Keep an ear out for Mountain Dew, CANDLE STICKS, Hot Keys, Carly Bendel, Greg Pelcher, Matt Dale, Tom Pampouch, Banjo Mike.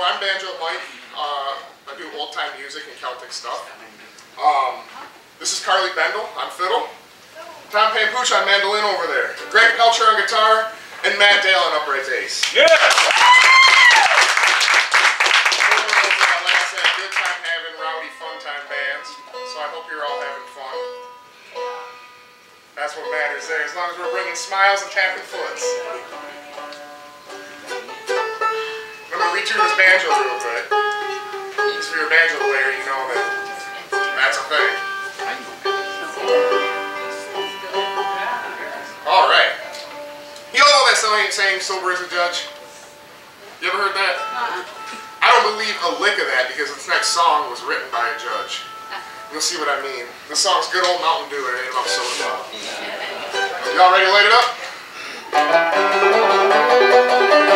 I'm Banjo Mike. I do old-time music and Celtic stuff. This is Carly Bendel on fiddle. Tom Pampouch on mandolin over there. Greg Pelcher on guitar. And Matt Dale on upright bass. Yeah! It was like I said, a good time having rowdy, fun time bands. So I hope you're all having fun. That's what matters there, as long as we're bringing smiles and tapping foots. Retune this banjo real quick. Because if you're a banjo player, you know that that's a thing. Alright. You all know that saying, sober as a judge? You ever heard that? I don't believe a lick of that because this next song was written by a judge. You'll see what I mean. This song's good old Mountain Dew and it ain't about soda. Y'all ready to light it up?